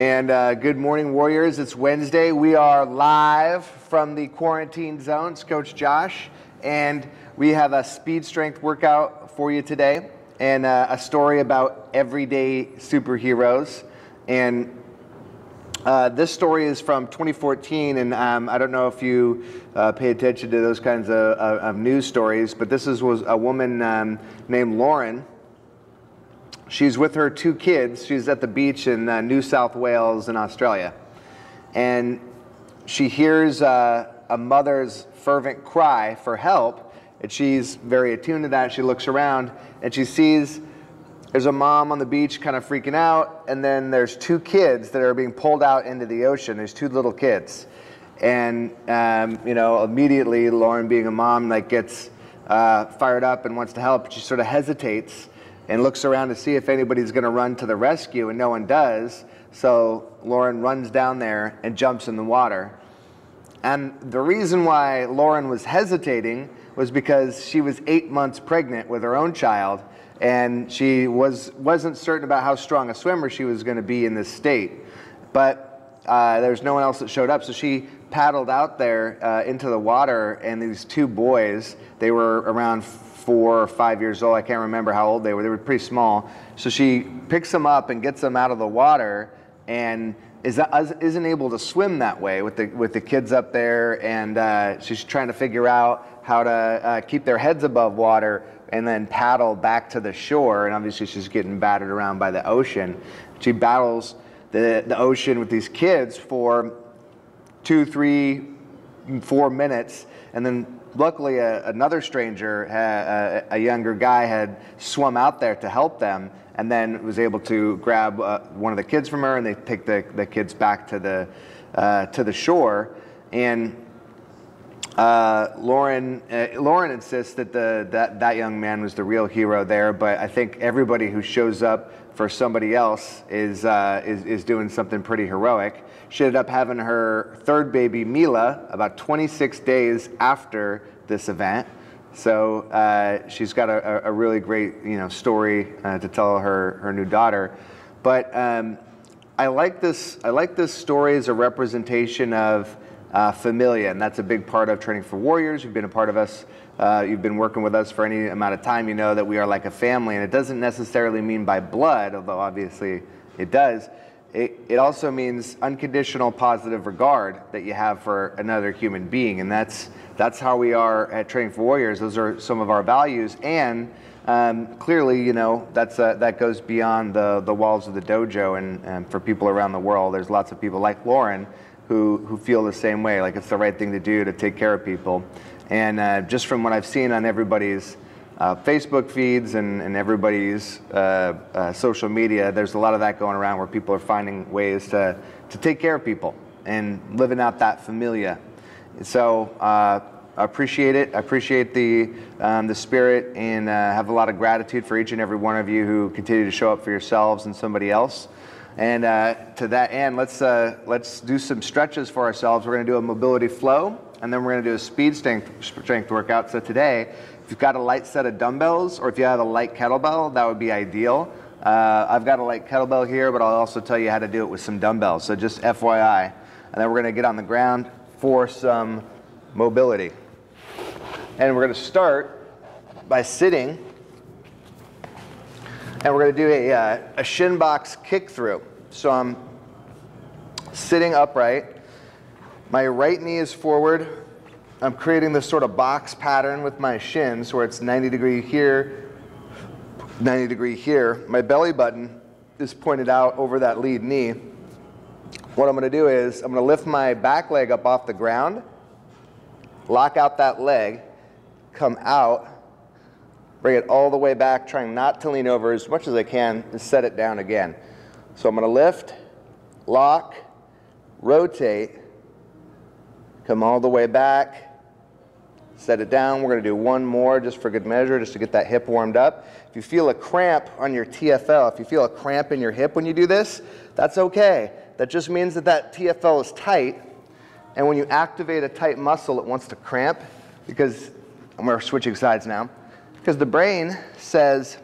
And good morning, Warriors. It's Wednesday. We are live from the quarantine zone. It's Coach Josh, and we have a speed strength workout for you today, and a story about everyday superheroes. And this story is from 2014, and I don't know if you pay attention to those kinds of news stories, but this was a woman named Lauren. She's with her two kids. She's at the beach in New South Wales in Australia. And she hears a mother's fervent cry for help, and she's very attuned to that. She looks around, and she sees there's a mom on the beach kind of freaking out, and then there's two kids that are being pulled out into the ocean. There's two little kids. And, you know, immediately Lauren, being a mom, like, gets fired up and wants to help. She sort of hesitates and looks around to see if anybody's going to run to the rescue, and no one does. So Lauren runs down there and jumps in the water. And the reason why Lauren was hesitating was because she was 8 months pregnant with her own child, and she wasn't certain about how strong a swimmer she was going to be in this state. But there was no one else that showed up, so she paddled out there into the water, and these two boys, they were around 4 or 5 years old. I can't remember how old they were. They were pretty small. So she picks them up and gets them out of the water, and isn't able to swim that way with the kids up there. And she's trying to figure out how to keep their heads above water and then paddle back to the shore. And obviously she's getting battered around by the ocean. She battles the ocean with these kids for 2, 3, 4 minutes, and then luckily, another stranger, a younger guy, had swum out there to help them, and then was able to grab one of the kids from her, and they take the kids back to the shore. And Lauren insists that that young man was the real hero there, but I think everybody who shows up for somebody else is doing something pretty heroic. She ended up having her third baby, Mila, about 26 days after this event. So she's got a really great, you know, story to tell her new daughter. But I like this story as a representation of familia, and that's a big part of Training for Warriors. You've been a part of us, you've been working with us for any amount of time. You know that we are like a family, and it doesn't necessarily mean by blood, although obviously it does. It also means unconditional positive regard that you have for another human being, and that's how we are at Training for Warriors. Those are some of our values, and clearly, you know, that goes beyond the walls of the dojo, and for people around the world. There's lots of people like Lauren who feel the same way, like it's the right thing to do to take care of people. And just from what I've seen on everybody's Facebook feeds and everybody's social media, there's a lot of that going around where people are finding ways to take care of people and living out that familia. So I appreciate it. I appreciate the spirit, and have a lot of gratitude for each and every one of you who continue to show up for yourselves and somebody else. And to that end, let's do some stretches for ourselves. We're going to do a mobility flow, and then we're going to do a speed strength workout. So today, if you've got a light set of dumbbells, or if you have a light kettlebell, that would be ideal. I've got a light kettlebell here, but I'll also tell you how to do it with some dumbbells. So just FYI. And then we're going to get on the ground for some mobility. And we're going to start by sitting. And we're going to do a shin box kick through. So I'm sitting upright. My right knee is forward. I'm creating this sort of box pattern with my shins where it's 90 degree here, 90 degree here. My belly button is pointed out over that lead knee. What I'm going to do is I'm going to lift my back leg up off the ground, lock out that leg, come out, bring it all the way back, trying not to lean over as much as I can, and set it down again. So I'm going to lift, lock, rotate, come all the way back, set it down. We're going to do one more just for good measure, just to get that hip warmed up. If you feel a cramp on your TFL, if you feel a cramp in your hip when you do this, that's okay. That just means that TFL is tight, and when you activate a tight muscle, it wants to cramp, because, and we're switching sides now, because the brain says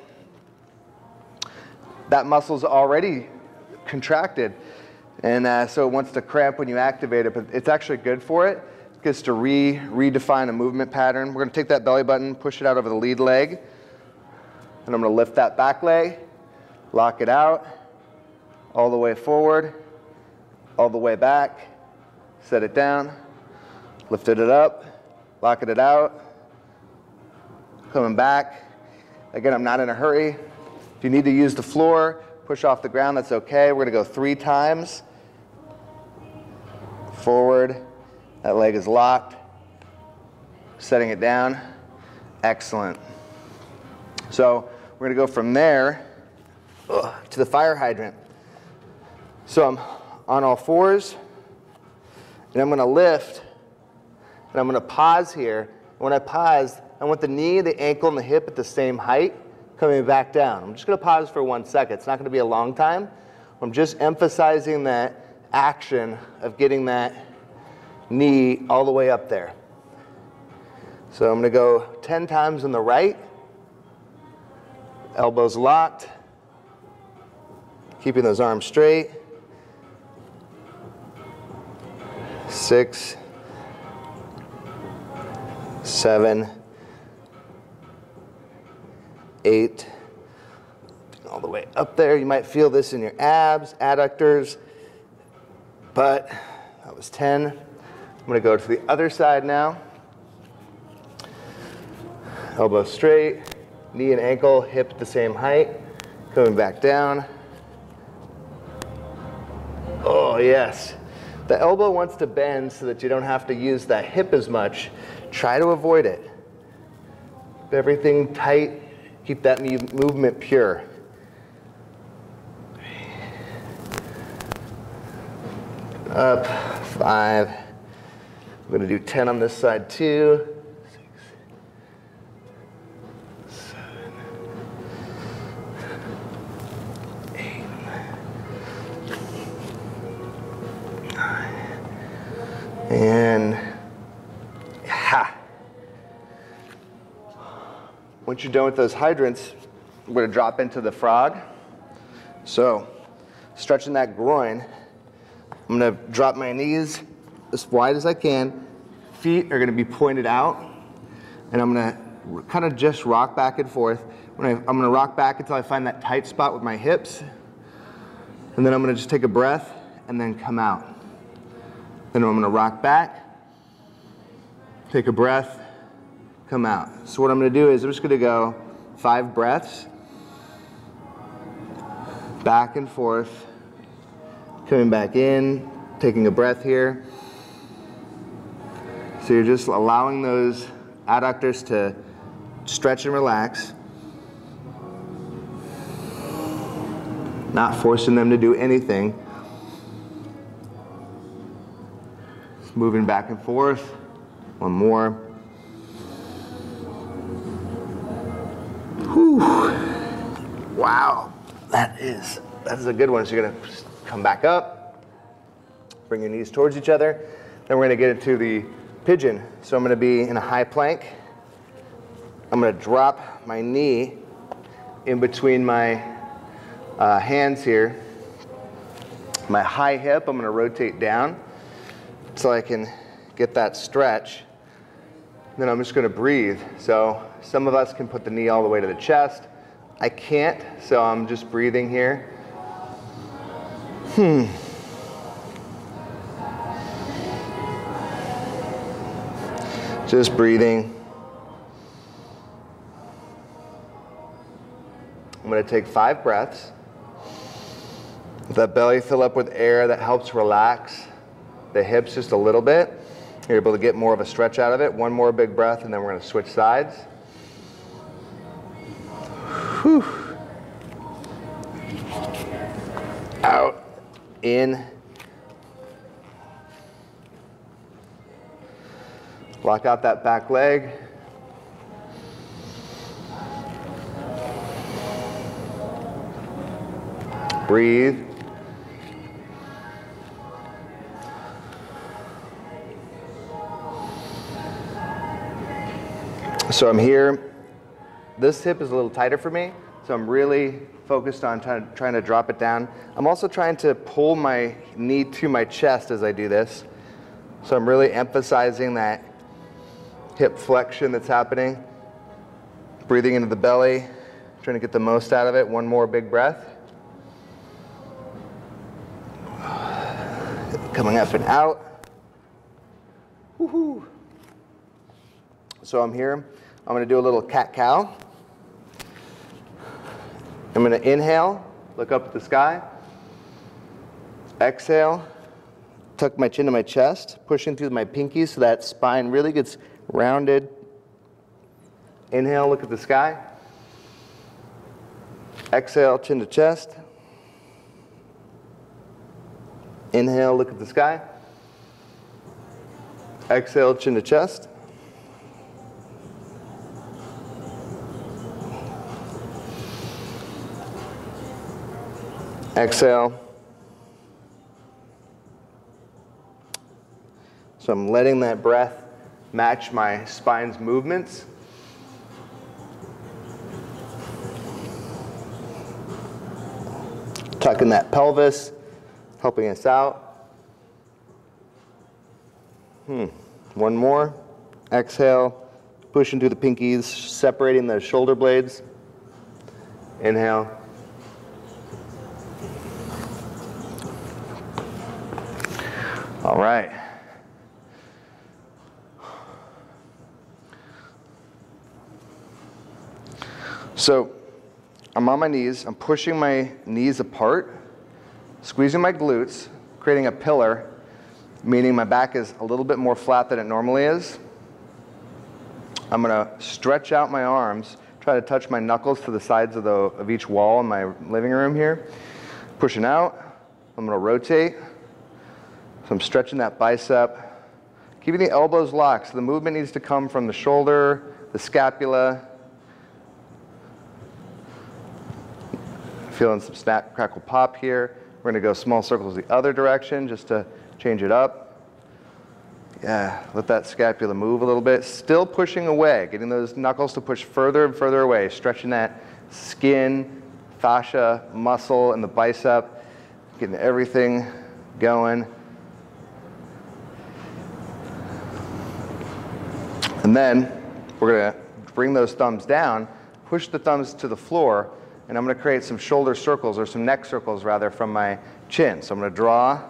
that muscle's already contracted. And so it wants to cramp when you activate it, but it's actually good for it. It gets to redefine a movement pattern. We're going to take that belly button, push it out over the lead leg, and I'm going to lift that back leg, lock it out, all the way forward, all the way back, set it down, lifted it up, locking it out, coming back. Again, I'm not in a hurry. If you need to use the floor, push off the ground, that's okay. We're going to go 3 times. Forward, that leg is locked, setting it down. Excellent. So we're going to go from there to the fire hydrant. So I'm on all fours, and I'm going to lift, and I'm going to pause here. When I pause, I want the knee, the ankle, and the hip at the same height coming back down. I'm just going to pause for 1 second. It's not going to be a long time. I'm just emphasizing that action of getting that knee all the way up there. So I'm going to go 10 times on the right. Elbows locked. Keeping those arms straight. 6, 7, 8, all the way up there. You might feel this in your abs, adductors, but that was 10. I'm going to go to the other side now. Elbow straight, knee and ankle, hip the same height, coming back down. Oh, yes. The elbow wants to bend so that you don't have to use that hip as much. Try to avoid it. Keep everything tight. Keep that movement pure. Up, 5. I'm going to do 10 on this side, too. 6, 7, 8. 9, and ha. Once you're done with those hydrants, we're going to drop into the frog. So stretching that groin, I'm going to drop my knees as wide as I can. Feet are going to be pointed out, and I'm going to kind of just rock back and forth. I'm going to rock back until I find that tight spot with my hips, and then I'm going to just take a breath and then come out. Then I'm going to rock back, take a breath, come out. So what I'm going to do is I'm just going to go 5 breaths, back and forth, coming back in, taking a breath here. So you're just allowing those adductors to stretch and relax, not forcing them to do anything. Moving back and forth. 1 more. Whew. Wow, that's a good one. So you're gonna come back up, bring your knees towards each other. Then we're gonna get into the pigeon. So I'm gonna be in a high plank. I'm gonna drop my knee in between my hands here. My high hip, I'm gonna rotate down, so I can get that stretch. Then I'm just going to breathe. So some of us can put the knee all the way to the chest. I can't, so I'm just breathing here. Just breathing. I'm going to take 5 breaths. Let that belly fill up with air. That helps relax the hips just a little bit. You're able to get more of a stretch out of it. 1 more big breath, and then we're going to switch sides. Whew. Out, in. Lock out that back leg. Breathe. So I'm here. This hip is a little tighter for me. So I'm really focused on trying to drop it down. I'm also trying to pull my knee to my chest as I do this. So I'm really emphasizing that hip flexion that's happening. Breathing into the belly, trying to get the most out of it. One more big breath. Coming up and out. Woohoo! So I'm here. I'm going to do a little cat-cow. I'm going to inhale, look up at the sky. Exhale, tuck my chin to my chest, pushing through my pinkies so that spine really gets rounded. Inhale, look at the sky. Exhale, chin to chest. Inhale, look at the sky. Exhale, chin to chest. Exhale. So I'm letting that breath match my spine's movements. Tucking that pelvis, helping us out. One more. Exhale, pushing through the pinkies, separating the shoulder blades. Inhale. All right. So I'm on my knees, I'm pushing my knees apart, squeezing my glutes, creating a pillar, meaning my back is a little bit more flat than it normally is. I'm going to stretch out my arms, try to touch my knuckles to the sides of each wall in my living room here. Pushing out, I'm going to rotate. So I'm stretching that bicep, keeping the elbows locked. So the movement needs to come from the shoulder, the scapula. Feeling some snap, crackle, pop here. We're going to go small circles the other direction just to change it up. Yeah, let that scapula move a little bit. Still pushing away, getting those knuckles to push further and further away, stretching that skin, fascia, muscle, and the bicep, getting everything going. And then we're going to bring those thumbs down, push the thumbs to the floor, and I'm going to create some shoulder circles, or some neck circles rather, from my chin. So I'm going to draw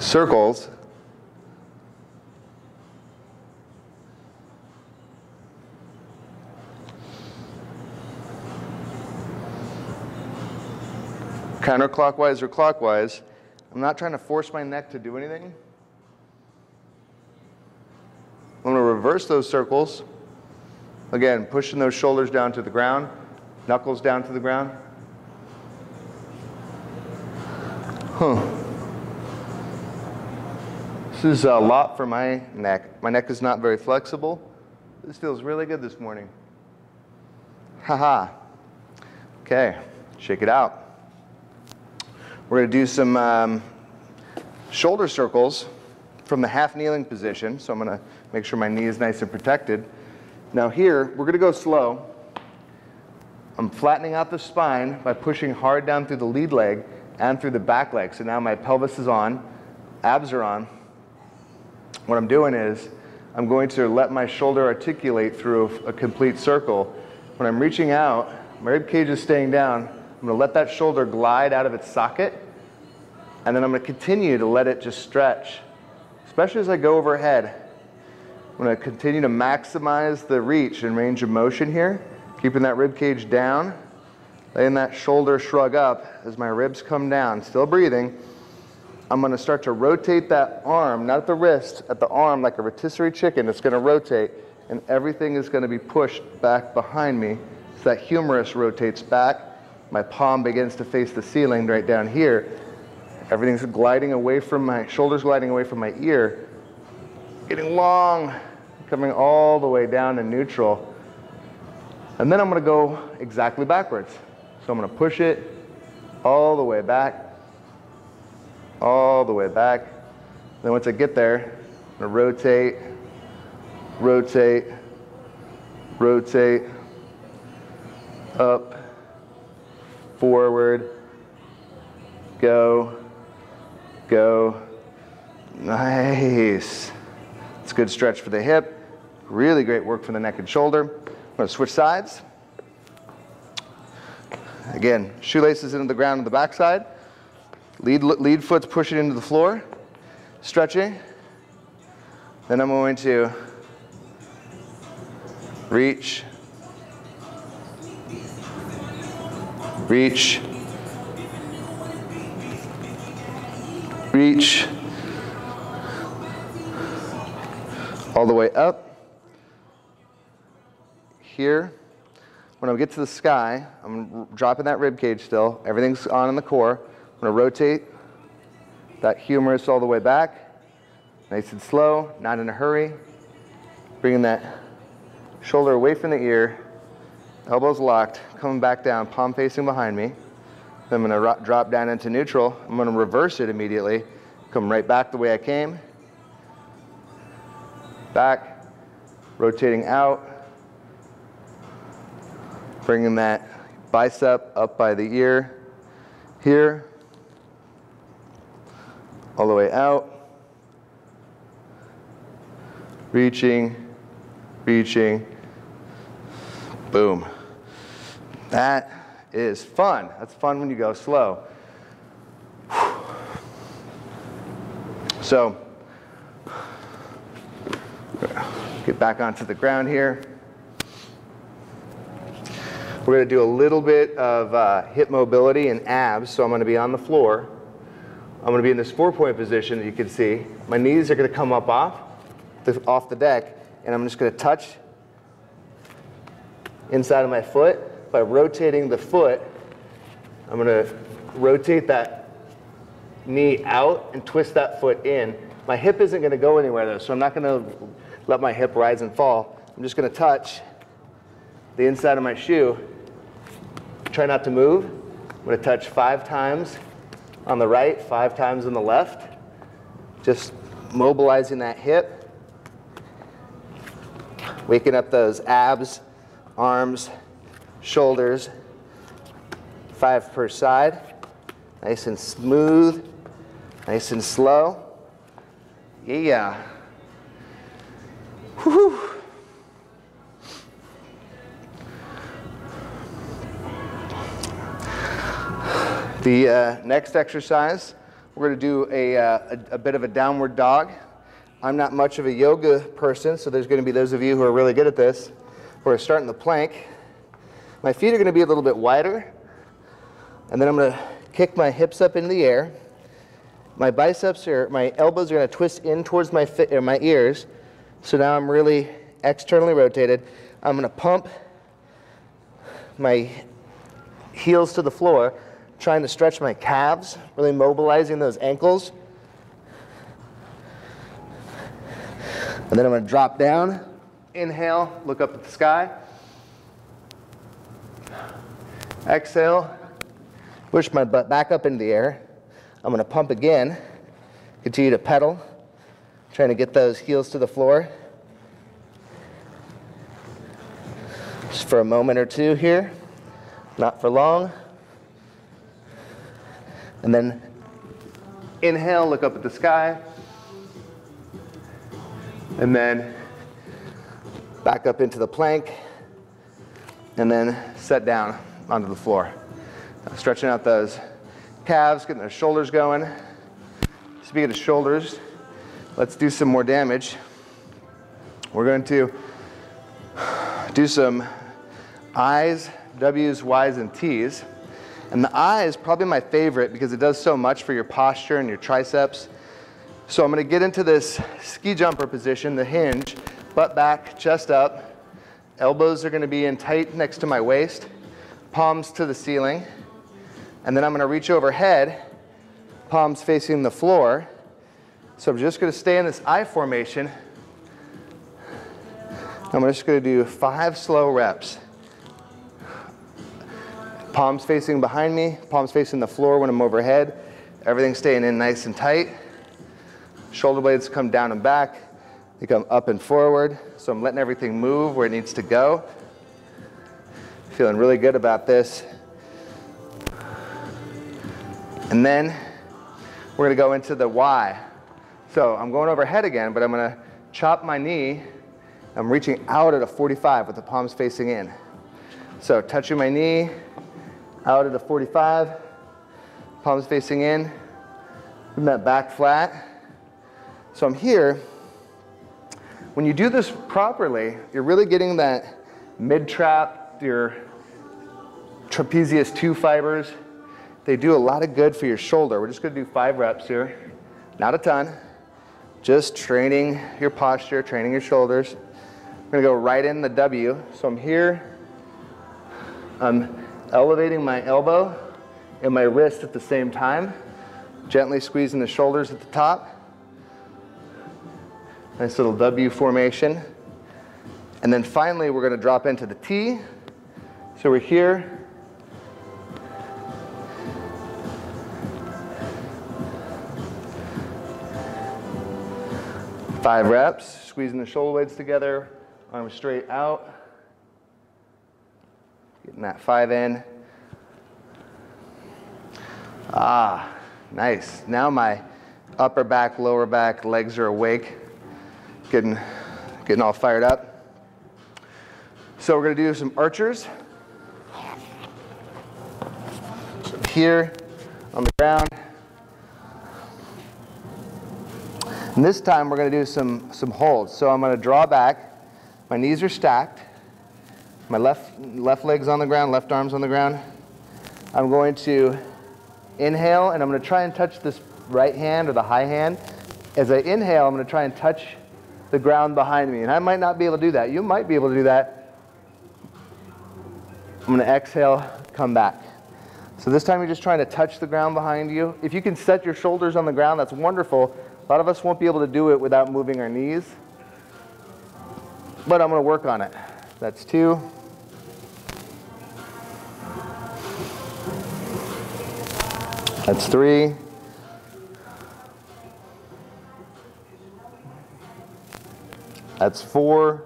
circles counterclockwise or clockwise. I'm not trying to force my neck to do anything. I'm going to reverse those circles. Again, pushing those shoulders down to the ground, knuckles down to the ground. This is a lot for my neck. My neck is not very flexible. This feels really good this morning. Okay, shake it out. We're going to do some shoulder circles from the half kneeling position. So I'm going to make sure my knee is nice and protected. Now here, we're going to go slow. I'm flattening out the spine by pushing hard down through the lead leg and through the back leg. So now my pelvis is on, abs are on. What I'm doing is I'm going to let my shoulder articulate through a complete circle. When I'm reaching out, my rib cage is staying down. I'm going to let that shoulder glide out of its socket, and then I'm going to continue to let it just stretch, especially as I go overhead. I'm going to continue to maximize the reach and range of motion here, keeping that rib cage down, letting that shoulder shrug up as my ribs come down, still breathing. I'm going to start to rotate that arm, not at the wrist, at the arm, like a rotisserie chicken. It's going to rotate, and everything is going to be pushed back behind me. So that humerus rotates back. My palm begins to face the ceiling right down here. Everything's gliding away from my shoulders, gliding away from my ear. Getting long, coming all the way down to neutral. And then I'm going to go exactly backwards. So I'm going to push it all the way back, all the way back. Then once I get there, I'm going to rotate, rotate, rotate, up, forward, go, go. Nice. It's a good stretch for the hip. Really great work for the neck and shoulder. I'm going to switch sides. Again, shoelaces into the ground on the backside. Lead foot's pushing into the floor, stretching. Then I'm going to reach, reach, reach, all the way up. Here, when I get to the sky, I'm dropping that rib cage still. Everything's on in the core. I'm going to rotate that humerus all the way back, nice and slow, not in a hurry. Bringing that shoulder away from the ear, elbows locked, coming back down, palm facing behind me. Then I'm going to drop down into neutral. I'm going to reverse it immediately, come right back the way I came. Back, rotating out, bringing that bicep up by the ear here, all the way out, reaching, reaching, boom. That is fun. That's fun when you go slow. So, get back onto the ground here. We're going to do a little bit of hip mobility and abs, so I'm going to be on the floor. I'm going to be in this four-point position that you can see. My knees are going to come up off the deck, and I'm just going to touch inside of my foot. By rotating the foot, I'm going to rotate that knee out and twist that foot in. My hip isn't going to go anywhere, though, so I'm not going to let my hip rise and fall. I'm just going to touch the inside of my shoe. Try not to move. I'm going to touch 5 times on the right, 5 times on the left. Just mobilizing that hip. Waking up those abs, arms, shoulders. 5 per side. Nice and smooth. Nice and slow. Yeah. Whew. The next exercise, we're going to do a bit of a downward dog. I'm not much of a yoga person, so there's going to be those of you who are really good at this. We're starting the plank. My feet are going to be a little bit wider, and then I'm going to kick my hips up into the air. My biceps or my elbows are going to twist in towards my ears. So now I'm really externally rotated. I'm going to pump my heels to the floor, trying to stretch my calves, really mobilizing those ankles. And then I'm going to drop down, inhale, look up at the sky. Exhale, push my butt back up into the air. I'm going to pump again, continue to pedal, trying to get those heels to the floor. Just for a moment or two here, not for long. And then inhale, look up at the sky. And then back up into the plank. And then set down onto the floor. Now, stretching out those calves, getting their shoulders going. Speaking of shoulders, let's do some more damage. We're going to do some I's, W's, Y's, and T's. And the I is probably my favorite because it does so much for your posture and your triceps. So I'm going to get into this ski jumper position, the hinge, butt back, chest up. Elbows are going to be in tight next to my waist, palms to the ceiling. And then I'm going to reach overhead, palms facing the floor. So I'm just going to stay in this I formation. I'm just going to do 5 slow reps. Palms facing behind me, palms facing the floor when I'm overhead. Everything's staying in nice and tight. Shoulder blades come down and back. You come up and forward. So I'm letting everything move where it needs to go. Feeling really good about this. And then we're going to go into the Y. So I'm going overhead again, but I'm going to chop my knee. I'm reaching out at a 45 with the palms facing in. So touching my knee, out at a 45, palms facing in, bring that back flat. So I'm here. When you do this properly, you're really getting that mid-trap, your trapezius 2 fibers. They do a lot of good for your shoulder. We're just going to do 5 reps here. Not a ton. Just training your posture, training your shoulders. I'm going to go right in the W. So I'm here. I'm elevating my elbow and my wrist at the same time. Gently squeezing the shoulders at the top. Nice little W formation. And then finally, we're going to drop into the T. So we're here. Five reps, squeezing the shoulder blades together, arms straight out, getting that 5 in. Ah, nice. Now my upper back, lower back, legs are awake, getting all fired up. So we're going to do some archers. So here on the ground. And this time we're going to do some holds. So I'm going to draw back. My knees are stacked. My left leg's on the ground, left arm's on the ground. I'm going to inhale, and I'm going to try and touch this right hand or the high hand. As I inhale, I'm going to try and touch the ground behind me. And I might not be able to do that. You might be able to do that. I'm going to exhale, come back. So this time you're just trying to touch the ground behind you. If you can set your shoulders on the ground, that's wonderful. A lot of us won't be able to do it without moving our knees, but I'm going to work on it. That's 2. That's 3. That's 4.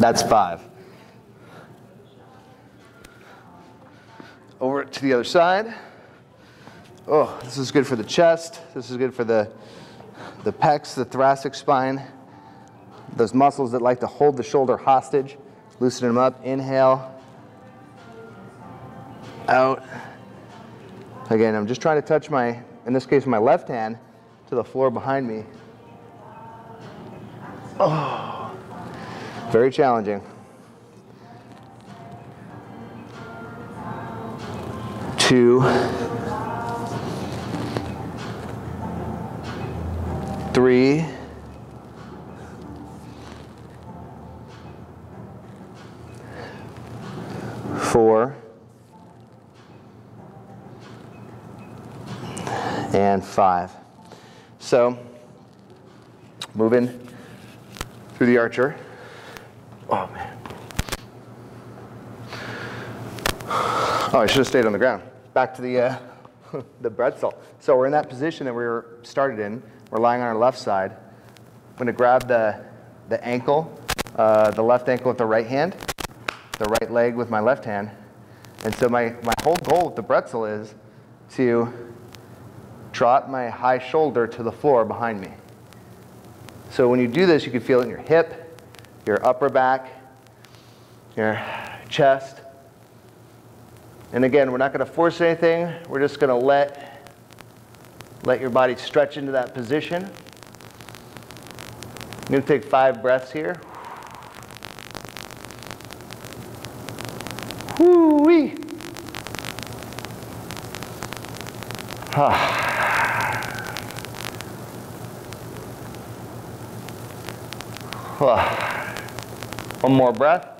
That's 5. Over to the other side. Oh, this is good for the chest. This is good for the pecs, the thoracic spine, those muscles that like to hold the shoulder hostage. Loosen them up. Inhale. Out. Again, I'm just trying to touch my, in this case, my left hand to the floor behind me. Oh, very challenging. 2, 3, 4, and 5. So, moving through the archer. Oh, man. Oh, I should have stayed on the ground. Back to the pretzel. So we're in that position that we were started in. We're lying on our left side. I'm going to grab the ankle, the left ankle with the right hand, the right leg with my left hand. And so my whole goal with the pretzel is to drop my high shoulder to the floor behind me. So when you do this, you can feel it in your hip, your upper back, your chest. And again, we're not going to force anything. We're just going to let your body stretch into that position. I'm going to take 5 breaths here. Woo-wee. Ah. Ah. One more breath.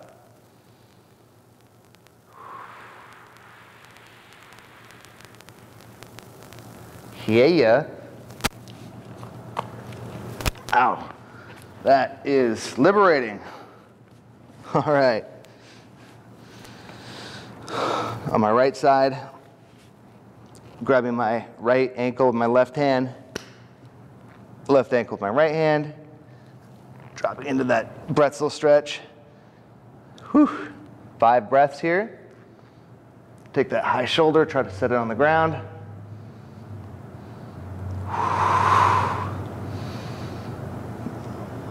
Yeah. Ow. That is liberating. All right. On my right side, grabbing my right ankle with my left hand, left ankle with my right hand, dropping into that pretzel stretch. Whew. 5 breaths here. Take that high shoulder, try to set it on the ground.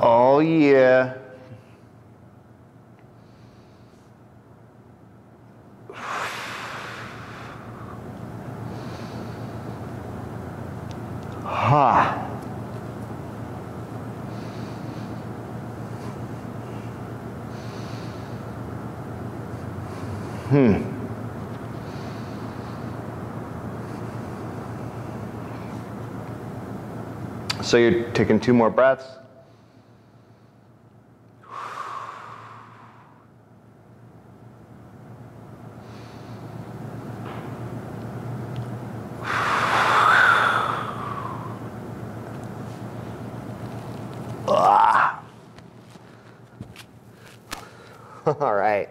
Oh yeah. Ha. So you're taking 2 more breaths. All right.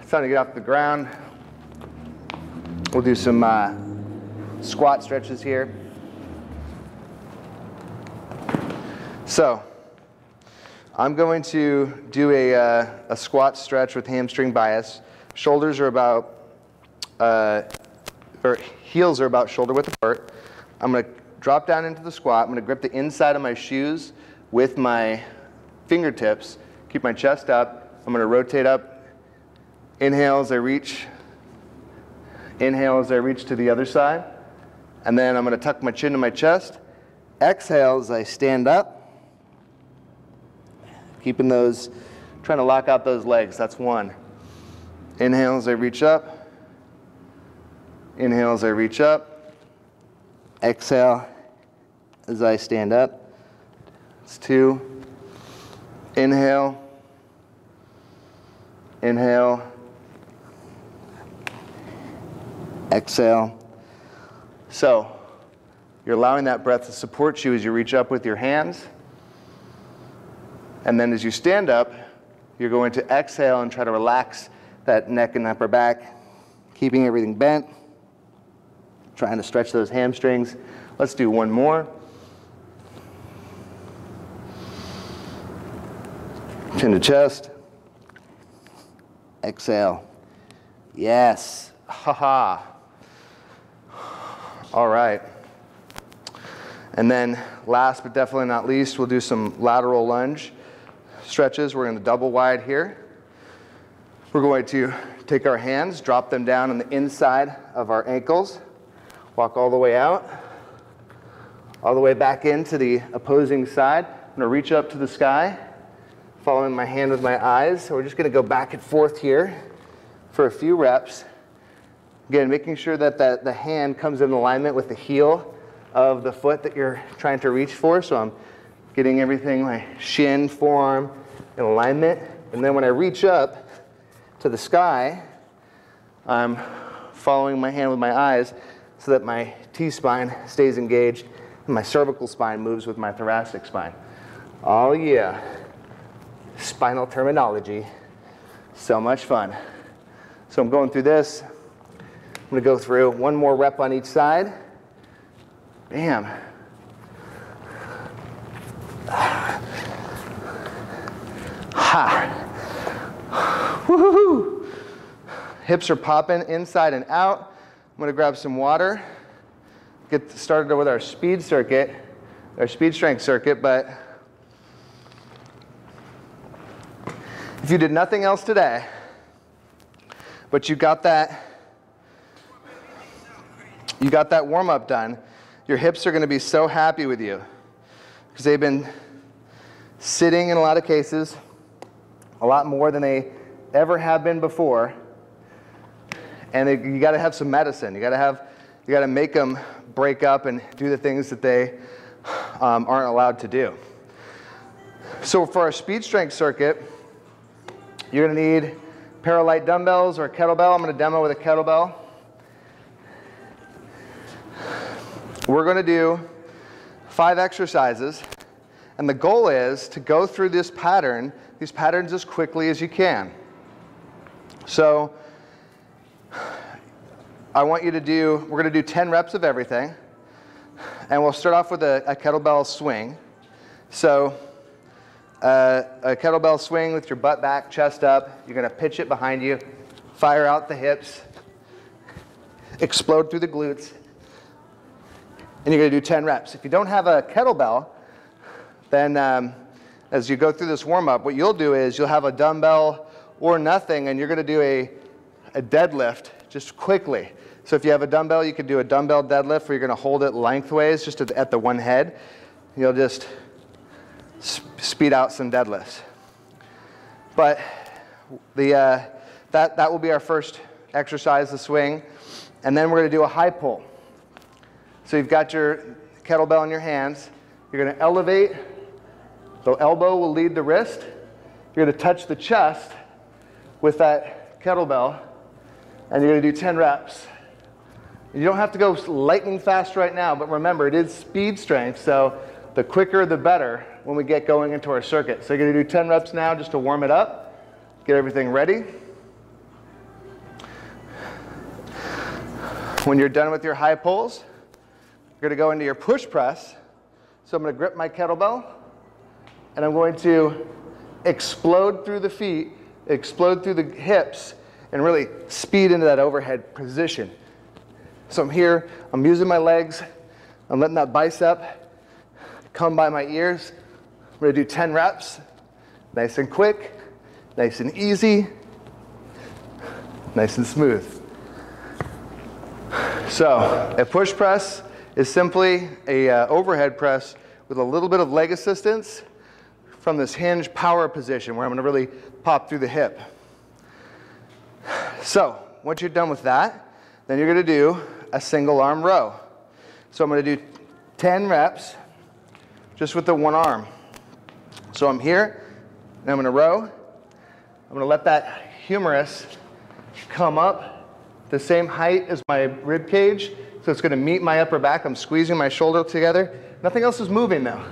It's time to get off the ground. We'll do some squat stretches here. So I'm going to do a squat stretch with hamstring bias. Shoulders are about, or heels are about shoulder width apart. I'm going to drop down into the squat. I'm going to grip the inside of my shoes with my fingertips. Keep my chest up. I'm going to rotate up. Inhale as I reach. Inhale as I reach to the other side. And then I'm going to tuck my chin to my chest. Exhale as I stand up. Keeping those, trying to lock out those legs. That's 1. Inhale as I reach up. Inhale as I reach up. Exhale as I stand up. That's 2. Inhale, inhale, exhale. So you're allowing that breath to support you as you reach up with your hands. And then as you stand up, you're going to exhale and try to relax that neck and upper back, keeping everything bent, trying to stretch those hamstrings. Let's do 1 more. Chin to chest. Exhale. Yes. Ha ha. All right. And then last but definitely not least, we'll do some lateral lunge stretches. We're going to double wide here. We're going to take our hands, drop them down on the inside of our ankles, walk all the way out, all the way back into the opposing side. I'm going to reach up to the sky, following my hand with my eyes. So we're just going to go back and forth here for a few reps. Again, making sure that the hand comes in alignment with the heel of the foot that you're trying to reach for. So I'm getting everything, my shin, forearm in alignment. And then when I reach up to the sky, I'm following my hand with my eyes so that my T-spine stays engaged and my cervical spine moves with my thoracic spine. Oh yeah. Spinal terminology. So much fun. So I'm going through this. I'm going to go through 1 more rep on each side. Bam. Ha. Woohoo. Hips are popping inside and out. I'm going to grab some water. Get started with our speed circuit, our speed strength circuit, but if you did nothing else today, but you got that warm-up done, your hips are going to be so happy with you because they've been sitting in a lot of cases, a lot more than they ever have been before. And you got to have some medicine. You got to make them break up and do the things that they aren't allowed to do. So for our speed strength circuit, you're going to need Paralite dumbbells or a kettlebell. I'm going to demo with a kettlebell. We're going to do 5 exercises. And the goal is to go through this pattern, these patterns as quickly as you can. So I want you to do, we're going to do 10 reps of everything. And we'll start off with a kettlebell swing. So a kettlebell swing with your butt back, chest up. You're going to pitch it behind you, fire out the hips, explode through the glutes. And you're going to do 10 reps. If you don't have a kettlebell, then as you go through this warm-up, what you'll do is you'll have a dumbbell or nothing, and you're going to do a deadlift just quickly. So if you have a dumbbell, you could do a dumbbell deadlift where you're going to hold it lengthways just at the one head. You'll just speed out some deadlifts. But the, that will be our first exercise, the swing. And then we're going to do a high pull. So you've got your kettlebell in your hands. You're going to elevate. The elbow will lead the wrist. You're going to touch the chest with that kettlebell. And you're going to do 10 reps. You don't have to go lightning fast right now, but remember, it is speed strength, so the quicker the better when we get going into our circuit. So you're going to do 10 reps now just to warm it up, get everything ready. When you're done with your high pulls, you're going to go into your push press. So I'm going to grip my kettlebell, and I'm going to explode through the feet, explode through the hips, and really speed into that overhead position. So I'm here, I'm using my legs, I'm letting that bicep come by my ears. I'm going to do 10 reps, nice and quick, nice and easy, nice and smooth. So a push press is simply a overhead press with a little bit of leg assistance from this hinge power position where I'm going to really pop through the hip. So once you're done with that, then you're going to do a single arm row. So I'm going to do 10 reps just with the one arm. So I'm here, and I'm going to row. I'm going to let that humerus come up the same height as my rib cage. So it's going to meet my upper back. I'm squeezing my shoulder together. Nothing else is moving, though.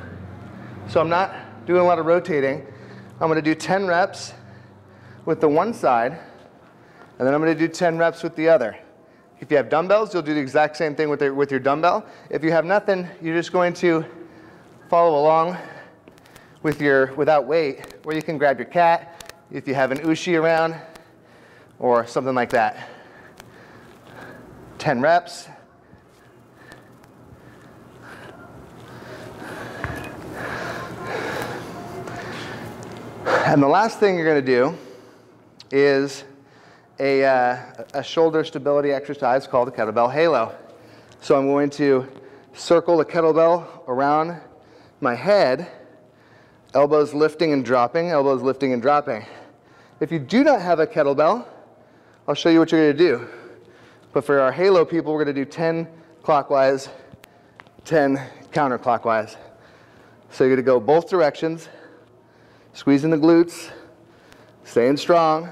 So I'm not doing a lot of rotating. I'm going to do 10 reps with the one side, and then I'm going to do 10 reps with the other. If you have dumbbells, you'll do the exact same thing with your dumbbell. If you have nothing, you're just going to follow along with your, without weight, where you can grab your cat if you have an ushi around or something like that. 10 reps. And the last thing you're going to do is a shoulder stability exercise called a kettlebell halo. So I'm going to circle the kettlebell around my head, elbows lifting and dropping, elbows lifting and dropping. If you do not have a kettlebell, I'll show you what you're going to do. But for our halo people, we're going to do 10 clockwise, 10 counterclockwise. So you're going to go both directions, squeezing the glutes, staying strong.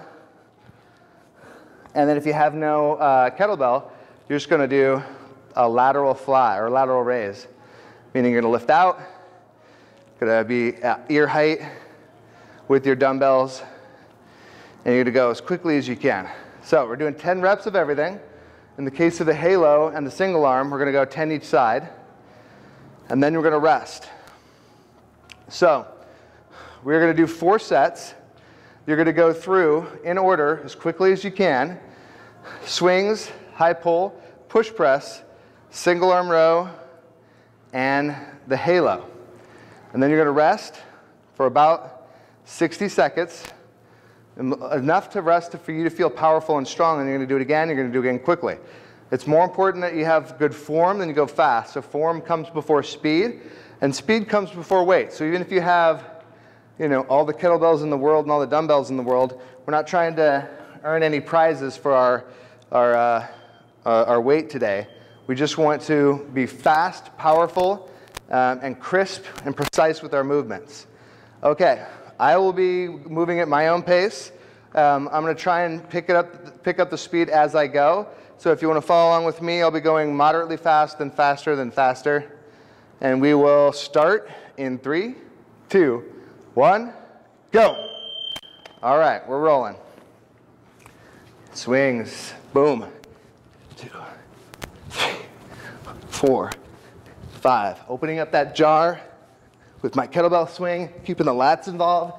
And then if you have no kettlebell, you're just going to do a lateral fly or lateral raise, meaning you're going to lift out, going to be at ear height with your dumbbells, and you're going to go as quickly as you can. So we're doing 10 reps of everything. In the case of the halo and the single arm, we're going to go 10 each side, and then we're going to rest. So we're going to do 4 sets. You're going to go through, in order, as quickly as you can, swings, high pull, push press, single arm row, and the halo. And then you're going to rest for about 60 seconds, enough to rest for you to feel powerful and strong, and you're going to do it again, you're going to do it again quickly. It's more important that you have good form than you go fast. So form comes before speed, and speed comes before weight. So even if you have all the kettlebells in the world and all the dumbbells in the world, we're not trying to earn any prizes for our weight today. We just want to be fast, powerful, and crisp and precise with our movements. Okay, I will be moving at my own pace. I'm going to try and pick up the speed as I go. So if you want to follow along with me, I'll be going moderately fast, then faster, then faster. And we will start in 3, 2, 1, go. All right, we're rolling. Swings, boom. two, three, four, five. Opening up that jar with my kettlebell swing, keeping the lats involved.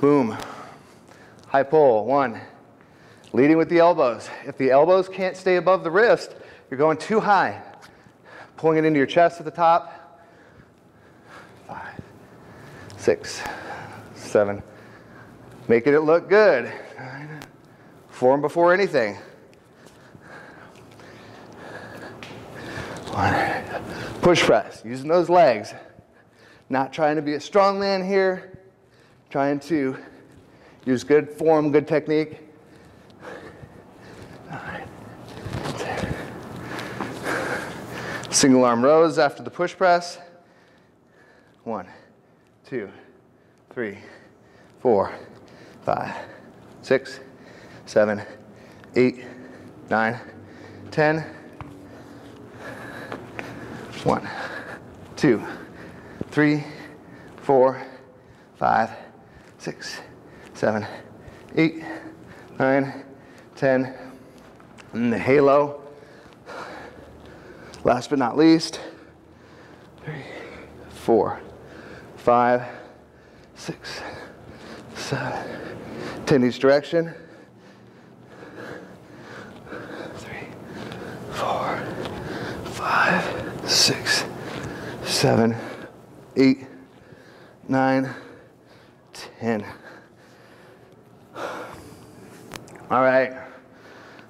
Boom. High pull, one. Leading with the elbows. If the elbows can't stay above the wrist, you're going too high. Pulling it into your chest at the top. Five, six, seven. Making it look good. Nine. Form before anything. One. Push press, using those legs. Not trying to be a strongman here. Trying to use good form, good technique. 9, 10. Single arm rows after the push press. 1, 2, 3, 4, 5, 6, 7, 8, 9, 10. 1, 2, 3, 4, 5, 6, 7, 8, 9, 10. And the halo. Last but not least, 3, 4, 5, 6, 7. 10 each direction. 3, 4, 5, 6, 7, 8, 9, 10. All right,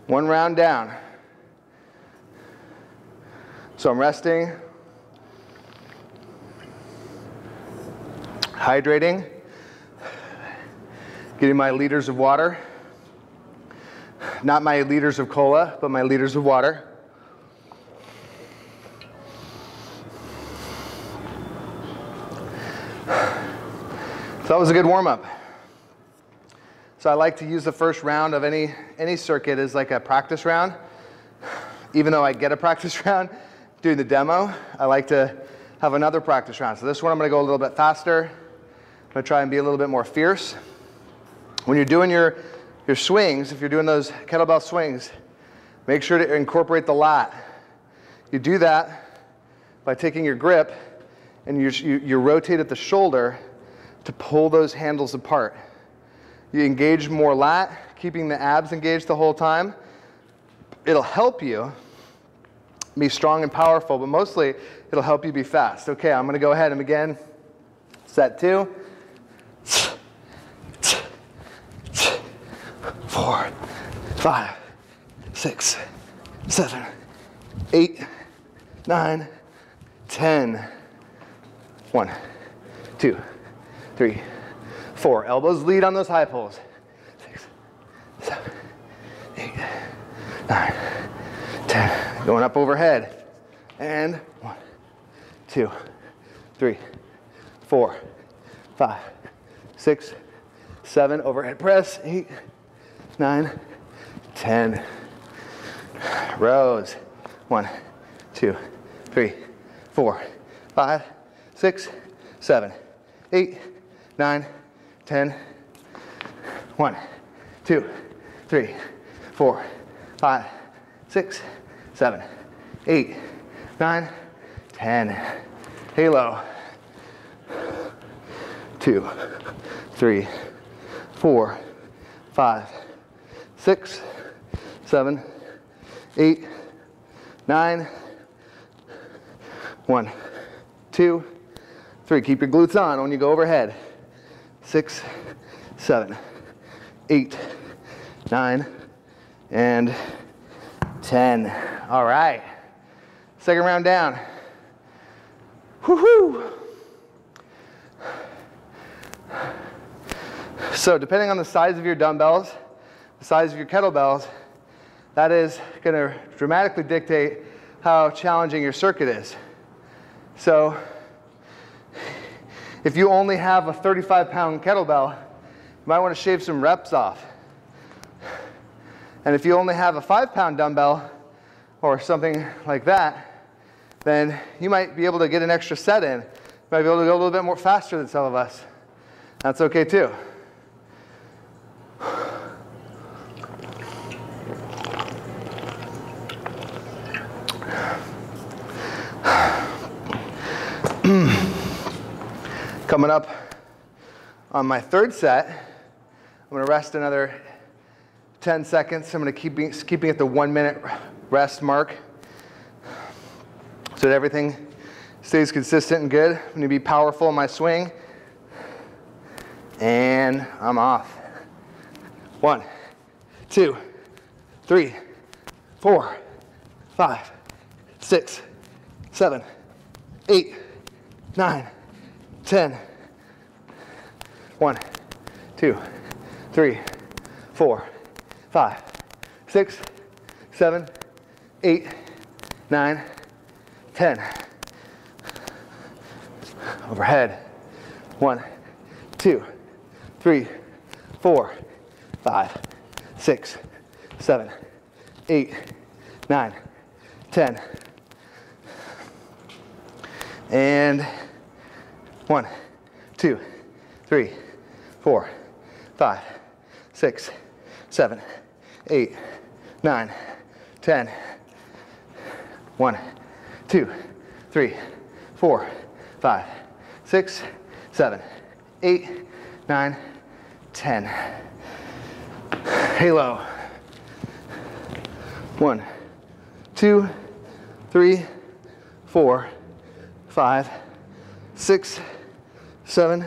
one round down. So I'm resting, hydrating, getting my liters of water. Not my liters of cola, but my liters of water. So that was a good warm-up. So I like to use the first round of any circuit as like a practice round. Even though I get a practice round doing the demo, I like to have another practice round. So this one I'm gonna go a little bit faster. I'm gonna try and be a little bit more fierce. When you're doing your swings, if you're doing those kettlebell swings, make sure to incorporate the lat. You do that by taking your grip and you rotate at the shoulder to pull those handles apart. You engage more lat, keeping the abs engaged the whole time. It'll help you be strong and powerful, but mostly it'll help you be fast. Okay, I'm gonna go ahead and again, set 2. 4, 5, 6, 7, 8, 9, 10. 1, 2, 3, 4. Elbows lead on those high pulls. 6, 7, 8, 9, 10. Going up overhead. And 1, 2, 3, 4, 5, 6, 7. Overhead press. 8, 9, 10. Rows. 1, 2, 3, 4, 5, 6, 7, 8, 9, 10. 1, 2, 3, 4, 5, 6, 7, 8, 9, 10. Halo. 2, 3, 4, 5, 6, 7, 8, 9. 1, 2, 3. Keep your glutes on when you go overhead. 6, 7, 8, 9, and 10. All right. Second round down. Woohoo! So depending on the size of your dumbbells, the size of your kettlebells, that is going to dramatically dictate how challenging your circuit is. So if you only have a 35-pound kettlebell, you might want to shave some reps off. And if you only have a 5-pound dumbbell or something like that, then you might be able to get an extra set in. You might be able to go a little bit more faster than some of us. That's okay too. Coming up on my third set, I'm going to rest another 10 seconds. I'm going to keep at the 1 minute rest mark so that everything stays consistent and good. I'm going to be powerful in my swing. And I'm off. 1, 2, 3, 4, 5, 6, 7, 8, 9, 10. 1, 2, 3, 4, 5, 6, 7, 8, 9, 10. Overhead. 1, 2, 3, 4, 5, 6, 7, 8, 9, 10. And 1, 2, 3, 4, 5, 6, 7, 8, 9, 10. 1, 2, 3, 4, 5, 6, 7, 8, 9, 10. Halo. 1, 2, 3, 4, 5, 6, 7,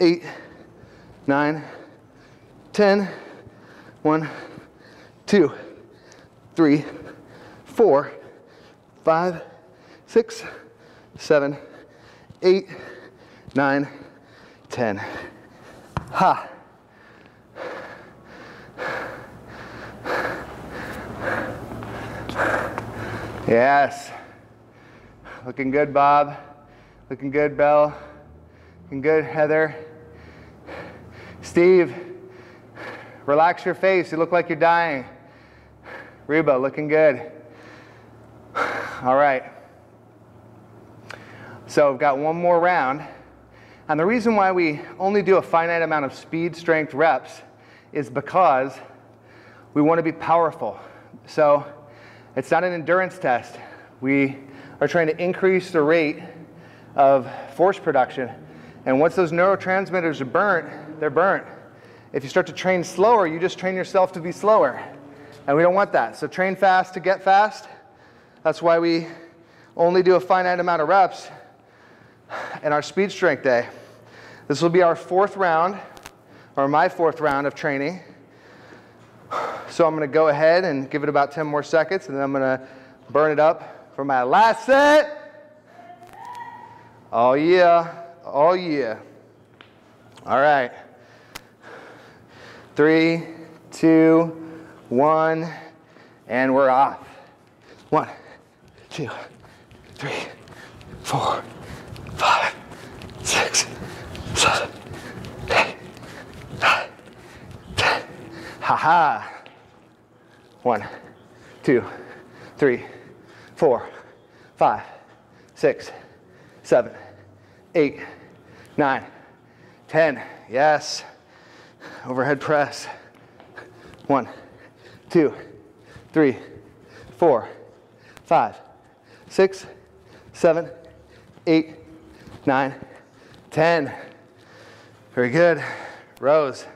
8, 9, 10. 1, 2, 3, 4, 5, 6, 7, 8, 9, 10. Ha. Yes. Looking good, Bob. Looking good, Belle. Looking good, Heather. Steve, relax your face. You look like you're dying. Reba, looking good. All right. So we've got one more round. And the reason why we only do a finite amount of speed, strength, reps is because we want to be powerful. So it's not an endurance test. We are trying to increase the rate of force production. And once those neurotransmitters are burnt, they're burnt. If you start to train slower, you just train yourself to be slower. And we don't want that. So train fast to get fast. That's why we only do a finite amount of reps in our speed strength day. This will be our fourth round, or my fourth round of training. So I'm going to go ahead and give it about 10 more seconds, and then I'm going to burn it up for my last set. Oh yeah. Oh yeah. All right. 3, 2, 1, and we're off. 1, 2, 3, 4, 5, 6, 7, 8, 9, 10. Haha. 1, 2, 3, 4, 5, 6, 7, 8, 9, 10. Yes. Overhead press. 1, 2, 3, 4, 5, 6, 7, 8, 9, 10. Very good. Rows.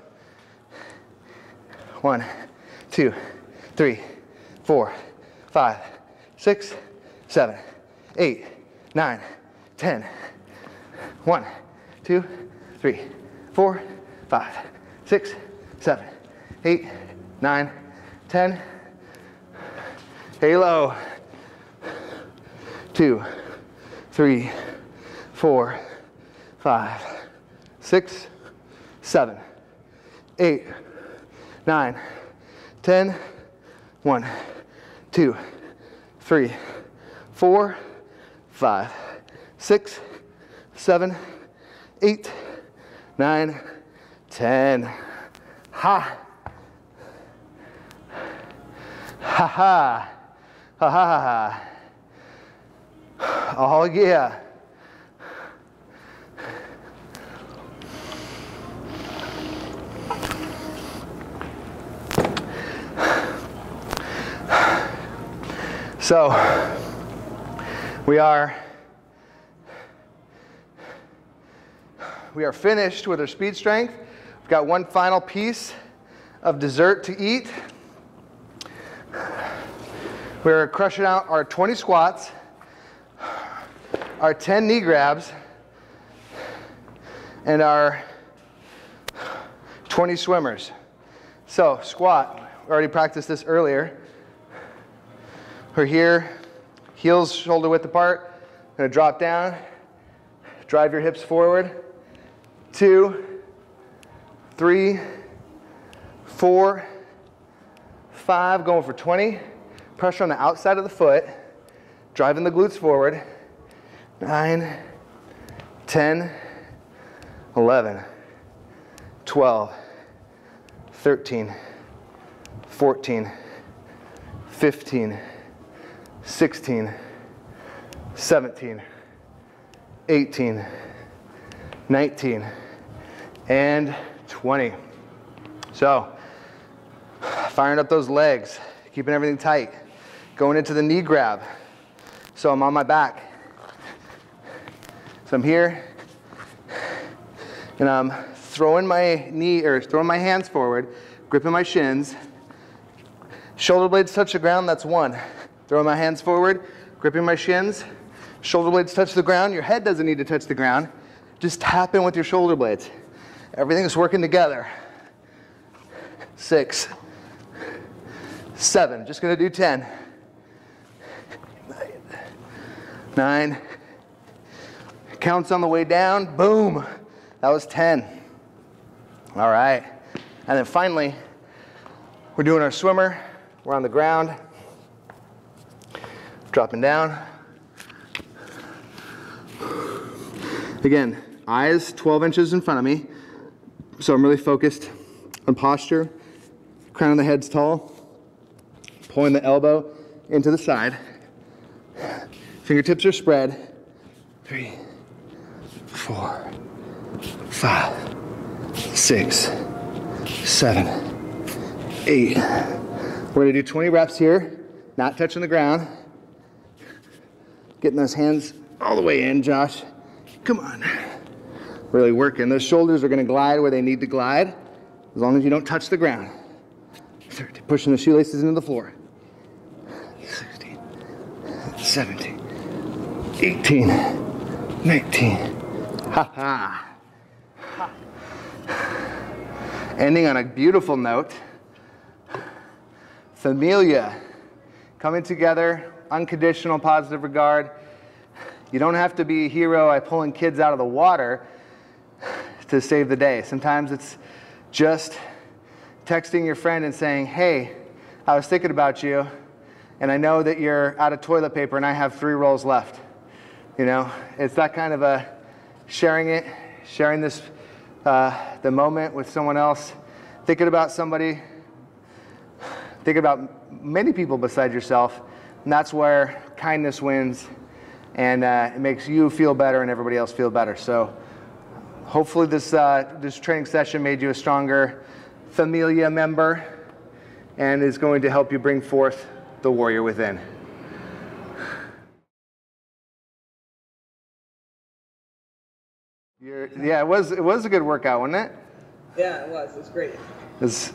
1, 2, 3, 4, 5, 6, 7, 8, 9, 10. 1, 2, 3, 4, 5, 6, 7, 8, 9, 10. Halo. 2, 3, 4, 5, 6, 7, 8, 9, 10. 1, 2, 3, 4, 5, 6, 7, 8, 9, 10. Ha. Ha ha. Ha ha ha. Oh yeah. So we are We are finished with our speed strength. We've got one final piece of dessert to eat. We're crushing out our 20 squats, our 10 knee grabs, and our 20 swimmers. So squat, we already practiced this earlier. We're here, heels shoulder width apart. I'm gonna drop down, drive your hips forward. 2, 3, 4, 5, going for 20. Pressure on the outside of the foot, driving the glutes forward. 9, 10, 11, 12, 13, 14, 15, 16, 17, 18, 19, and 20. So, firing up those legs, keeping everything tight. Going into the knee grab. So I'm on my back. So I'm here, and I'm throwing my knee, or throwing my hands forward, gripping my shins. Shoulder blades touch the ground, that's one. Throwing my hands forward, gripping my shins. Shoulder blades touch the ground, your head doesn't need to touch the ground. Just tap in with your shoulder blades. Everything is working together. 6, 7, just gonna do 10. 9, counts on the way down, boom. That was 10. All right. And then finally, we're doing our swimmer. We're on the ground, dropping down. Again, eyes 12 inches in front of me. So I'm really focused on posture. Crown of the head's tall, pulling the elbow into the side. Fingertips are spread. 3, 4, 5, 6, 7, 8. We're gonna do 20 reps here, not touching the ground. Getting those hands all the way in, Josh. Come on. Really working. Those shoulders are gonna glide where they need to glide, as long as you don't touch the ground. 30, pushing the shoelaces into the floor. 16, 17, 18, 19. Ha ha. Ending on a beautiful note. Familia, coming together, unconditional positive regard. You don't have to be a hero by pulling kids out of the water to save the day. Sometimes it's just texting your friend and saying, hey, I was thinking about you, and I know that you're out of toilet paper and I have 3 rolls left. You know, it's that kind of a sharing this, the moment with someone else, thinking about somebody, thinking about many people beside yourself, and that's where kindness wins, and it makes you feel better and everybody else feel better. So hopefully this, this training session made you a stronger Familia member and is going to help you bring forth the warrior within. Yeah, it was a good workout, wasn't it? Yeah, it was. It was great. It was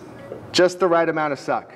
just the right amount of suck.